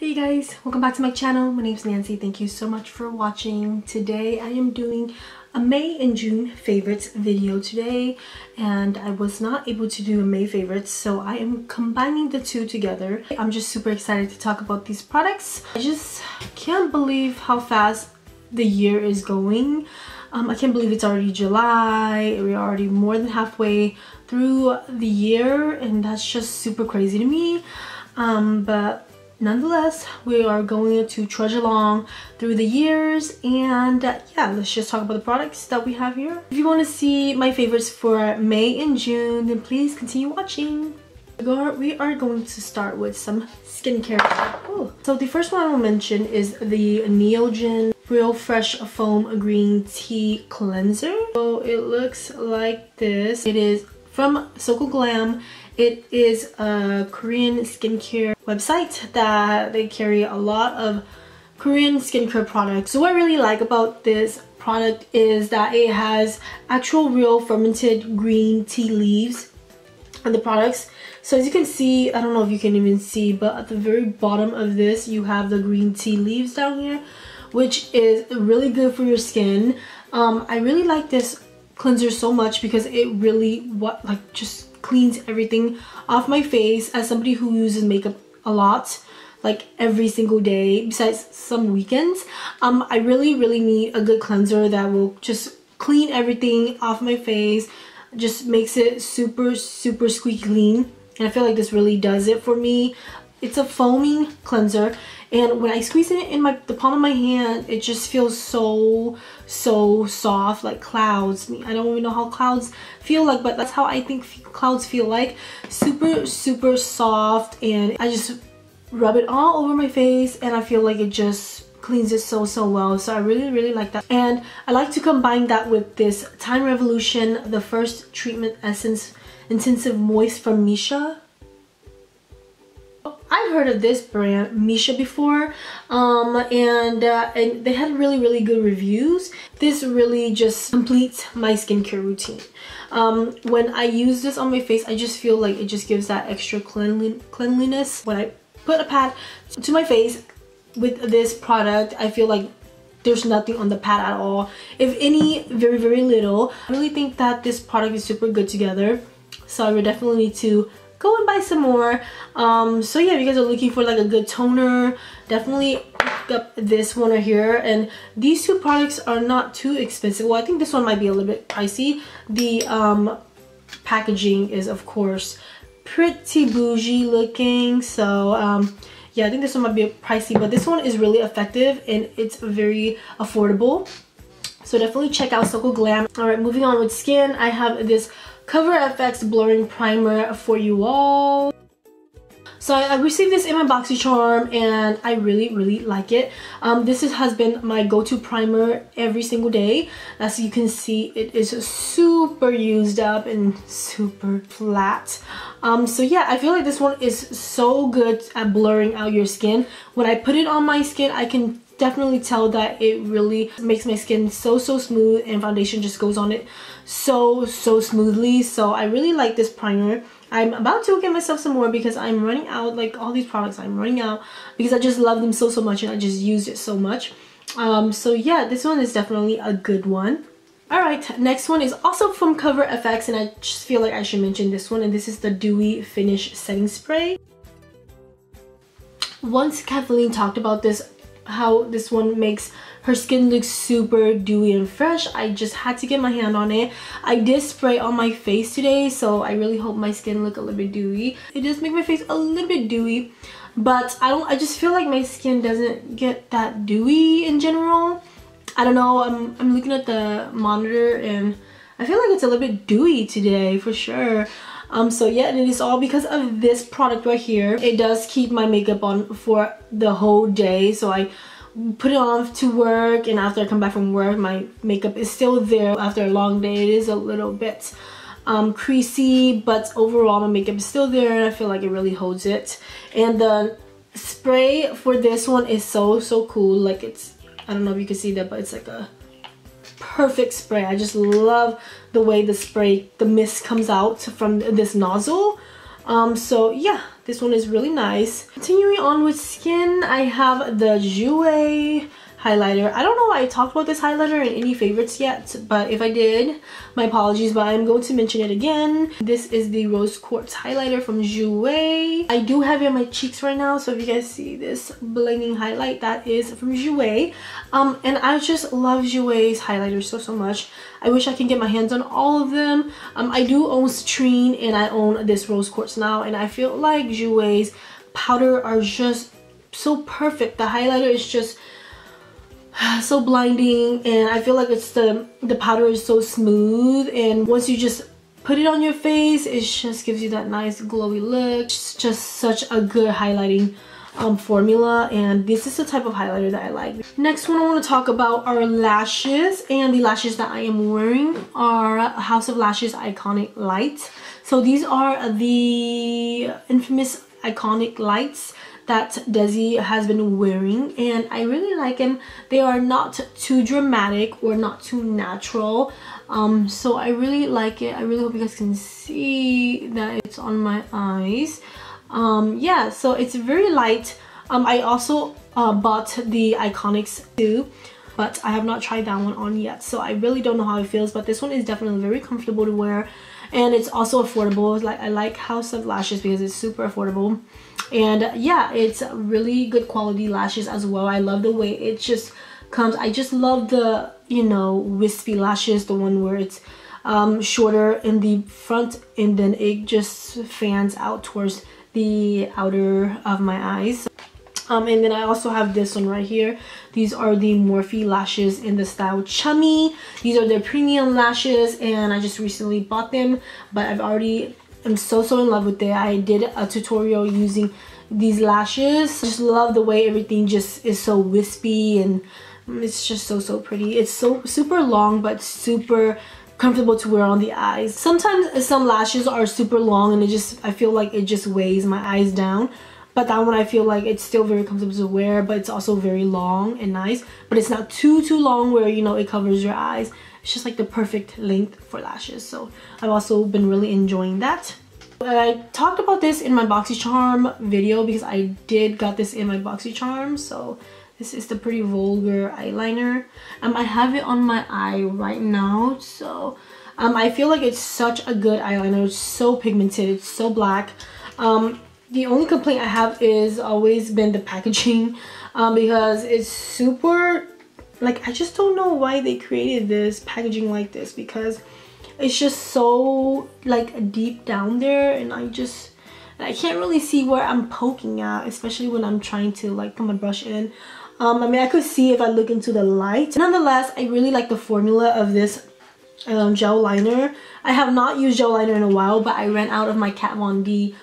Hey guys, welcome back to my channel. My name is Nancy. Thank you so much for watching. Today I am doing a May and June favorites video today, and I was not able to do a May favorites, so I am combining the two together. I'm just super excited to talk about these products. I just can't believe how fast the year is going. I can't believe it's already July. We're already more than halfway through the year, and that's just super crazy to me. But nonetheless, we are going to trudge along through the years, and yeah, let's just talk about the products that we have here. If you want to see my favorites for May and June, then please continue watching. We are going to start with some skincare. Ooh. So the first one I will mention is the Neogen Real Fresh Foam Green Tea Cleanser. So it looks like this. It is from Soko Glam. It is a Korean skincare website that they carry a lot of Korean skincare products. So what I really like about this product is that it has actual real fermented green tea leaves in the products. So as you can see, I don't know if you can even see, but at the very bottom of this you have the green tea leaves down here, which is really good for your skin. I really like this cleanser so much because it really just cleans everything off my face. As somebody who uses makeup a lot, like every single day besides some weekends, I really need a good cleanser that will just clean everything off my face, just makes it super squeaky clean, and I feel like this really does it for me. It's a foaming cleanser, and when I squeeze it in the palm of my hand, it just feels so soft, like clouds. I don't even know how clouds feel like, but that's how I think clouds feel like. Super soft, and I just rub it all over my face, and I feel like it just cleans it so well. So I really like that, and I like to combine that with this Time Revolution, the First Treatment Essence Intensive Moist from Missha. I've heard of this brand Missha before, and they had really good reviews. This really just completes my skincare routine. When I use this on my face, I just feel like it just gives that extra cleanliness. When I put a pad to my face with this product, I feel like there's nothing on the pad at all, if any, very little. I really think that this product is super good together, so I would definitely need to go and buy some more. So yeah, if you guys are looking for like a good toner, definitely pick up this one right here. And these two products are not too expensive. Well, I think this one might be a little bit pricey. The packaging is of course pretty bougie looking, so yeah, I think this one might be pricey, but this one is really effective and it's very affordable. So definitely check out Soko Glam. Alright, moving on with skin, I have this Cover FX Blurring Primer for you all. So I received this in my BoxyCharm, and I really like it. This has been my go-to primer every single day. As you can see, it is super used up and super flat. So yeah, I feel like this one is so good at blurring out your skin. When I put it on my skin, I can definitely tell that it really makes my skin so smooth, and foundation just goes on it so smoothly. So I really like this primer. I'm about to get myself some more because I'm running out. Like all these products, I'm running out because I just love them so much, and I just use it so much. So yeah, this one is definitely a good one. Alright, next one is also from Cover FX, and I just feel like I should mention this one, and this is the Dewy Finish Setting Spray. Once Kathleen talked about this, how this one makes her skin look super dewy and fresh, I just had to get my hand on it. I did spray on my face today, so I really hope my skin look a little bit dewy. It does make my face a little bit dewy, but I just feel like my skin doesn't get that dewy in general. I don't know, I'm looking at the monitor and I feel like it's a little bit dewy today for sure. So yeah, and it is all because of this product right here. It does keep my makeup on for the whole day, so I put it on to work, and after I come back from work, my makeup is still there. After a long day, it is a little bit creasy, but overall my makeup is still there, and I feel like it really holds it. And the spray for this one is so cool. Like it's, I don't know if you can see that, but it's like a perfect spray. I just love the way the mist comes out from this nozzle. So yeah, this one is really nice. Continuing on with skin, I have the Jouer highlighter. I don't know why I talked about this highlighter in any favorites yet, but if I did, my apologies, but I'm going to mention it again. This is the Rose Quartz highlighter from Jouer. I do have it on my cheeks right now, so if you guys see this blinging highlight, that is from Jouer. And I just love Jouer's highlighters so much. I wish I can get my hands on all of them. I do own Citrine and I own this Rose Quartz now, and I feel like Jouer's powder are just so perfect. The highlighter is just so blinding, and I feel like it's the powder is so smooth, and once you just put it on your face, it just gives you that nice glowy look. It's just such a good highlighting formula, and this is the type of highlighter that I like. Next one I want to talk about are lashes, and the lashes that I am wearing are House of Lashes Iconic Lights. So these are the infamous iconic lights that Desi has been wearing, and I really like them. They are not too dramatic or not too natural, so I really like it. I really hope you guys can see that it's on my eyes. Yeah, so it's very light. I also bought the Iconics too, but I have not tried that one on yet, so I really don't know how it feels, but this one is definitely very comfortable to wear, and it's also affordable. Like, I like House of Lashes because it's super affordable. And yeah, it's really good quality lashes as well. I love the way it just comes. I just love the, you know, wispy lashes, the one where it's shorter in the front and then it just fans out towards the outer of my eyes. And then I also have this one right here. These are the Morphe lashes in the style Chummy. These are their premium lashes, and I just recently bought them, but I'm so in love with it. I did a tutorial using these lashes. I just love the way everything just is so wispy, and it's just so pretty. It's so super long but super comfortable to wear on the eyes. Sometimes some lashes are super long and I feel like it just weighs my eyes down. But that one, I feel like it's still very comfortable to wear, but it's also very long and nice. But it's not too long where, you know, it covers your eyes. It's just like the perfect length for lashes. So I've also been really enjoying that. I talked about this in my BoxyCharm video because I got this in my BoxyCharm. So this is the Pretty Vulgar eyeliner. I have it on my eye right now. So I feel like it's such a good eyeliner. It's so pigmented. It's so black. The only complaint I have is always been the packaging, because it's super, like, I just don't know why they created this packaging like this, because it's just so, like, deep down there, and I can't really see where I'm poking at, especially when I'm trying to, like, put my brush in. I mean, I could see if I look into the light. Nonetheless, I really like the formula of this gel liner. I have not used gel liner in a while, but I ran out of my Kat Von D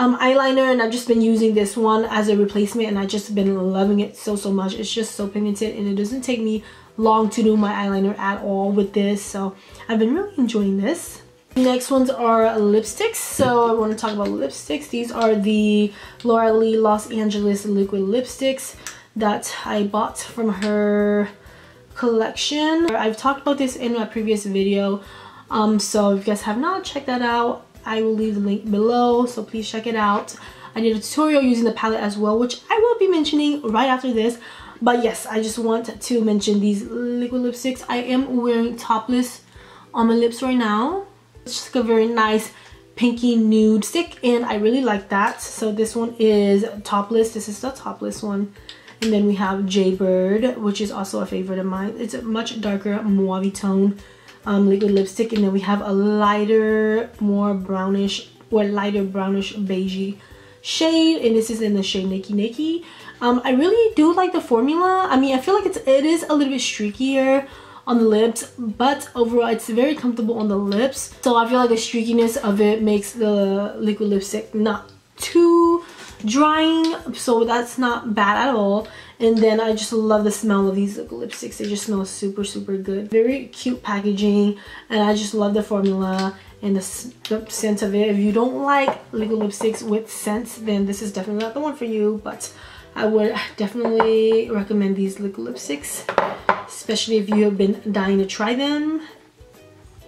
eyeliner, and I've just been using this one as a replacement, and I've just been loving it so much. It's just so pigmented, and it doesn't take me long to do my eyeliner at all with this, so I've been really enjoying this. Next ones are lipsticks. So I want to talk about lipsticks. These are the Laura Lee Los Angeles liquid lipsticks that I bought from her collection. I've talked about this in my previous video, so if you guys have not checked that out, I will leave the link below, so please check it out. I did a tutorial using the palette as well, which I will be mentioning right after this. But yes, I just want to mention these liquid lipsticks. I am wearing Topless on my lips right now. It's just a very nice pinky nude stick, and I really like that. So this one is Topless. This is the Topless one. And then we have Jaybird, which is also a favorite of mine. It's a much darker mauve tone liquid lipstick, and then we have a lighter, more brownish, or lighter brownish beigey shade, and this is in the shade Nakey Nakey. I really do like the formula. I mean, I feel like it is a little bit streakier on the lips, but overall it's very comfortable on the lips, so I feel like the streakiness of it makes the liquid lipstick not too drying, so that's not bad at all. And then I just love the smell of these lipsticks. They just smell super good. Very cute packaging, and I just love the formula and the scent of it. If you don't like liquid lipsticks with scents, then this is definitely not the one for you, but I would definitely recommend these liquid lipsticks, especially if you have been dying to try them.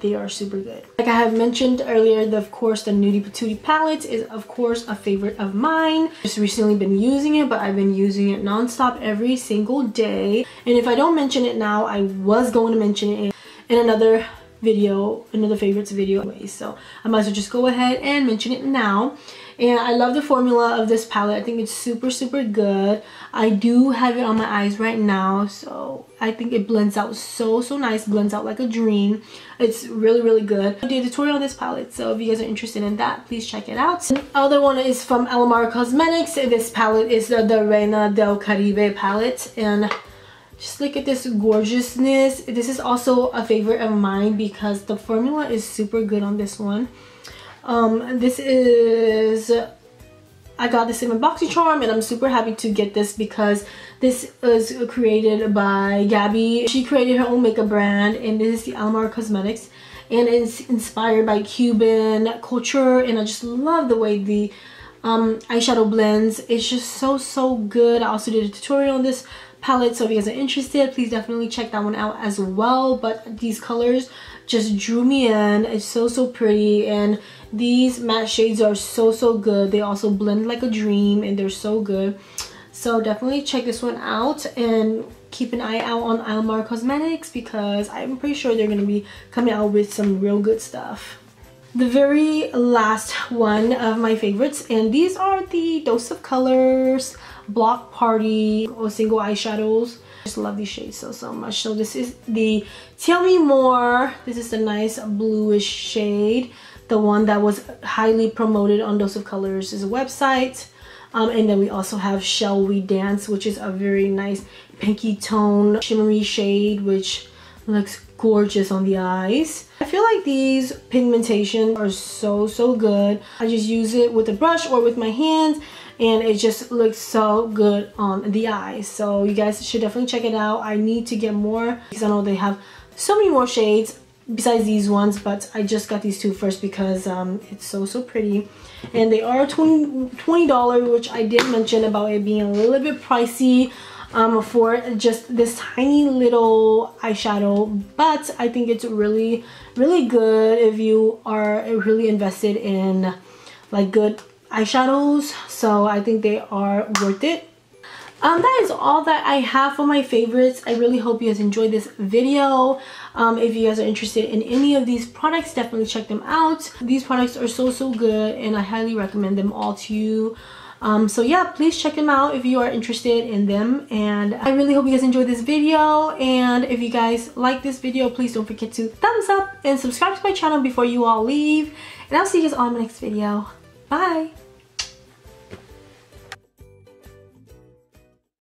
They are super good. Like I have mentioned earlier, of course the Nudie Patootie Palette is of course a favorite of mine. Just recently been using it, but I've been using it non-stop every single day. And if I don't mention it now, I was going to mention it in another video, another favorites video anyway, so I might as well just go ahead and mention it now. And I love the formula of this palette. I think it's super good. I do have it on my eyes right now, so I think it blends out so nice. Blends out like a dream. It's really good. I did a tutorial on this palette, so if you guys are interested in that, please check it out. The other one is from Alamar Cosmetics. This palette is the Reina del Caribe palette, and just look at this gorgeousness. This is also a favorite of mine because the formula is super good on this one. This is, I got this in my BoxyCharm, and I'm super happy to get this because this was created by Gabby. She created her own makeup brand, and this is the Alamar Cosmetics, and it's inspired by Cuban culture. And I just love the way the eyeshadow blends. It's just so good. I also did a tutorial on this palette, so if you guys are interested, please definitely check that one out as well. But these colors just drew me in. It's so pretty, and these matte shades are so good. They also blend like a dream, and they're so good, so definitely check this one out. And keep an eye out on Alamar Cosmetics because I'm pretty sure they're going to be coming out with some real good stuff. The very last one of my favorites, and these are the Dose of Colors Block Party or single eyeshadows. Just love these shades so much. So this is the Tell Me More. This is the nice bluish shade, the one that was highly promoted on Dose of Colors' website. And then we also have Shall We Dance, which is a very nice pinky tone shimmery shade, which looks gorgeous on the eyes. I feel like these pigmentations are so good. I just use it with a brush or with my hands, and it just looks so good on the eyes. So you guys should definitely check it out. I need to get more because I know they have so many more shades besides these ones, but I just got these two first because it's so pretty. And they are $20, which I did mention about it being a little bit pricey for just this tiny little eyeshadow, but I think it's really good if you are really invested in like good eyeshadows. So I think they are worth it. That is all that I have for my favorites. I really hope you guys enjoyed this video. If you guys are interested in any of these products, definitely check them out. These products are so good, and I highly recommend them all to you. So yeah, please check them out if you are interested in them. And I really hope you guys enjoyed this video, and if you guys like this video, please don't forget to thumbs up and subscribe to my channel before you all leave, and I'll see you guys on my next video. Bye!